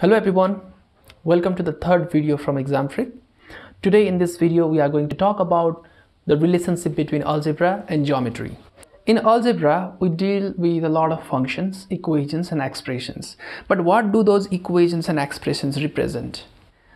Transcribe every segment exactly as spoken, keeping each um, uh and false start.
Hello everyone, welcome to the third video from ExamFreak. Today in this video we are going to talk about the relationship between algebra and geometry. In algebra we deal with a lot of functions, equations and expressions. But what do those equations and expressions represent?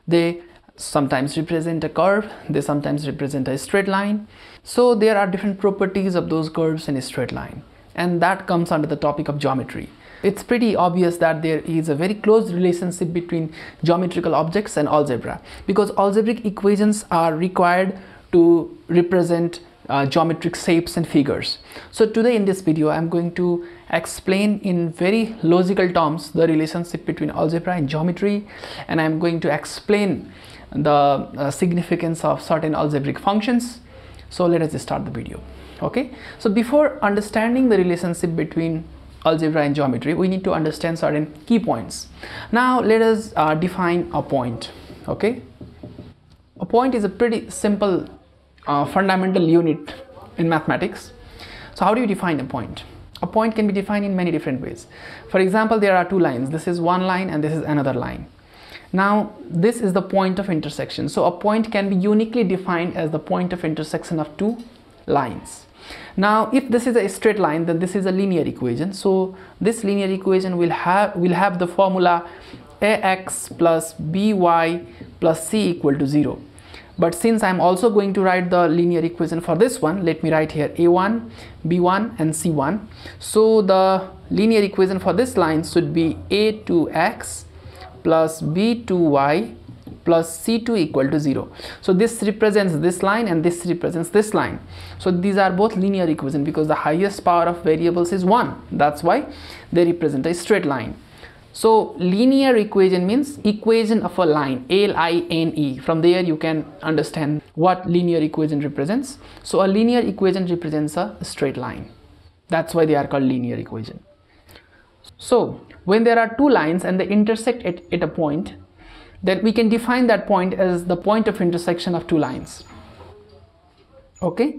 They sometimes represent a curve, they sometimes represent a straight line. So there are different properties of those curves and a straight line. And that comes under the topic of geometry. It's pretty obvious that there is a very close relationship between geometrical objects and algebra, because algebraic equations are required to represent uh, geometric shapes and figures. So today in this video I'm going to explain in very logical terms the relationship between algebra and geometry, and I'm going to explain the uh, significance of certain algebraic functions. So let us start the video. Okay, so before understanding the relationship between algebra and geometry, we need to understand certain key points. Now let us uh, define a point. Okay, a point is a pretty simple uh, fundamental unit in mathematics. So how do you define a point? A point can be defined in many different ways. For example, there are two lines. This is one line and this is another line. Now this is the point of intersection. So a point can be uniquely defined as the point of intersection of two lines. Now if this is a straight line, then this is a linear equation. So this linear equation will have will have the formula ax plus by plus c equal to zero. But since I'm also going to write the linear equation for this one, let me write here a one, b one and c one. So the linear equation for this line should be a two x plus b two y plus c two equal to zero. So this represents this line and this represents this line. So these are both linear equations because the highest power of variables is one. That's why they represent a straight line. So linear equation means equation of a line, L I N E. From there you can understand what linear equation represents. So a linear equation represents a straight line. That's why they are called linear equation. So when there are two lines and they intersect at, at a point, then we can define that point as the point of intersection of two lines. Okay,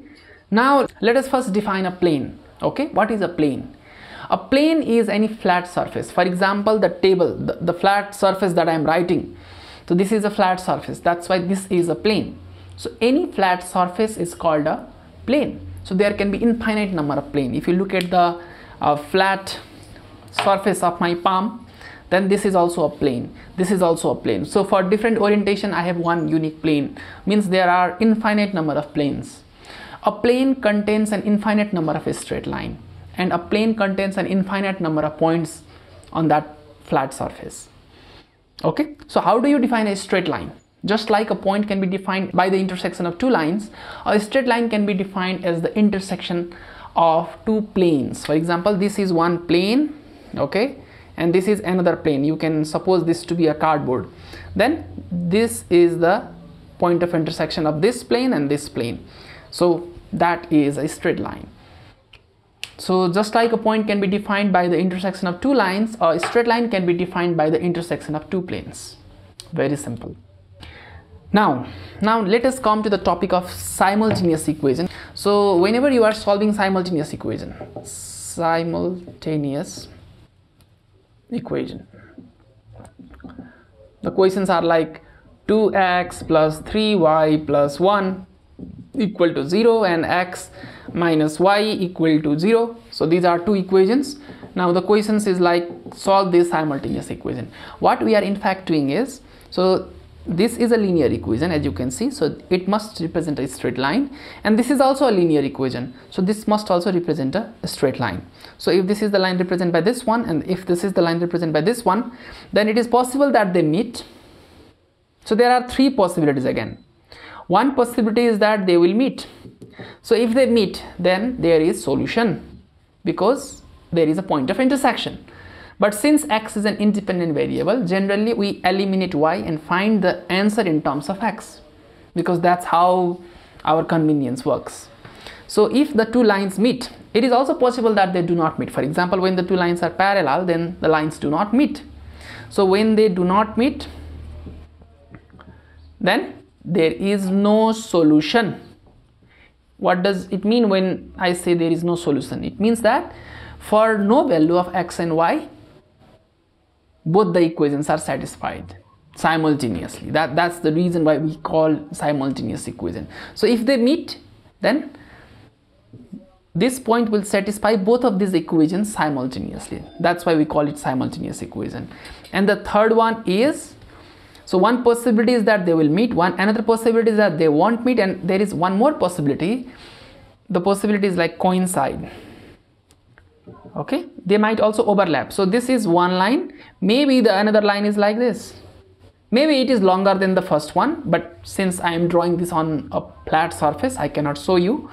now let us first define a plane. Okay, what is a plane? A plane is any flat surface. For example, the table, the, the flat surface that I am writing. So this is a flat surface, that's why this is a plane. So any flat surface is called a plane. So there can be infinite number of planes. If you look at the uh, flat surface of my palm, then this is also a plane, this is also a plane. So for different orientation I have one unique plane, means there are infinite number of planes. A plane contains an infinite number of a straight line, and a plane contains an infinite number of points on that flat surface. Okay, so how do you define a straight line? Just like a point can be defined by the intersection of two lines, a straight line can be defined as the intersection of two planes. For example, this is one plane, okay, and this is another plane. You can suppose this to be a cardboard. Then this is the point of intersection of this plane and this plane. So that is a straight line. So just like a point can be defined by the intersection of two lines, a straight line can be defined by the intersection of two planes. Very simple. Now, now let us come to the topic of simultaneous equation. So whenever you are solving simultaneous equation, simultaneous equation, the questions are like two x plus three y plus one equal to zero and x minus y equal to zero. So these are two equations. Now the questions is like solve this simultaneous equation. What we are in fact doing is, so this is a linear equation, as you can see, so it must represent a straight line, and this is also a linear equation, so this must also represent a, a straight line. So if this is the line represented by this one and if this is the line represented by this one, then it is possible that they meet. So there are three possibilities. Again, one possibility is that they will meet. So if they meet, then there is solution because there is a point of intersection. But since x is an independent variable, generally we eliminate y and find the answer in terms of x, because that's how our convenience works. So if the two lines meet, it is also possible that they do not meet. For example, when the two lines are parallel, then the lines do not meet. So when they do not meet, then there is no solution. What does it mean when I say there is no solution? It means that for no value of x and y, both the equations are satisfied simultaneously. That, that's the reason why we call simultaneous equation. So if they meet, then this point will satisfy both of these equations simultaneously. That's why we call it simultaneous equation. And the third one is, so one possibility is that they will meet, one another possibility is that they won't meet, and there is one more possibility. The possibility is like coincide. Okay, they might also overlap. So this is one line, maybe the another line is like this. Maybe it is longer than the first one, but since I am drawing this on a flat surface, I cannot show you.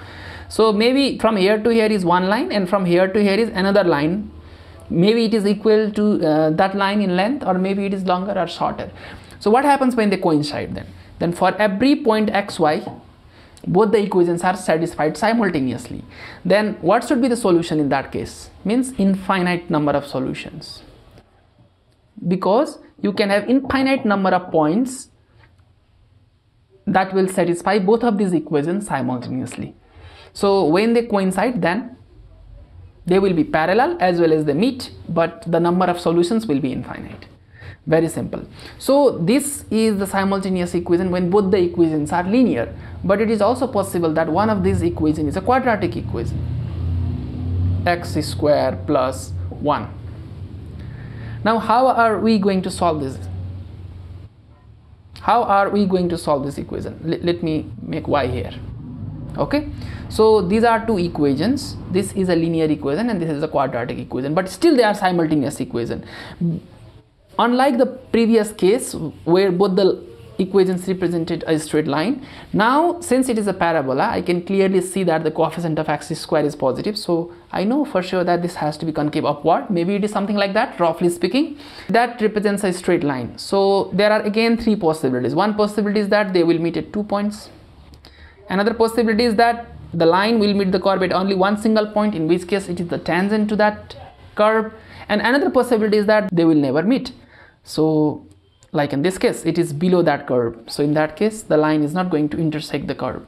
So maybe from here to here is one line, and from here to here is another line. Maybe it is equal to uh, that line in length, or maybe it is longer or shorter. So what happens when they coincide then? Then for every point x y, both the equations are satisfied simultaneously. Then what should be the solution in that case? Means infinite number of solutions. Because you can have infinite number of points that will satisfy both of these equations simultaneously. So when they coincide, then they will be parallel as well as they meet, but the number of solutions will be infinite. Very simple. So this is the simultaneous equation when both the equations are linear. But it is also possible that one of these equations is a quadratic equation, x square plus one. Now how are we going to solve this? How are we going to solve this equation? Let, let me make y here. Okay, so these are two equations. This is a linear equation and this is a quadratic equation, but still they are simultaneous equation. Unlike the previous case where both the equations represented a straight line, now since it is a parabola, I can clearly see that the coefficient of x square is positive, so I know for sure that this has to be concave upward. Maybe it is something like that, roughly speaking. That represents a straight line. So there are again three possibilities. One possibility is that they will meet at two points. Another possibility is that the line will meet the curve at only one single point, in which case it is the tangent to that curve. And another possibility is that they will never meet. So like in this case, it is below that curve. So in that case, the line is not going to intersect the curve.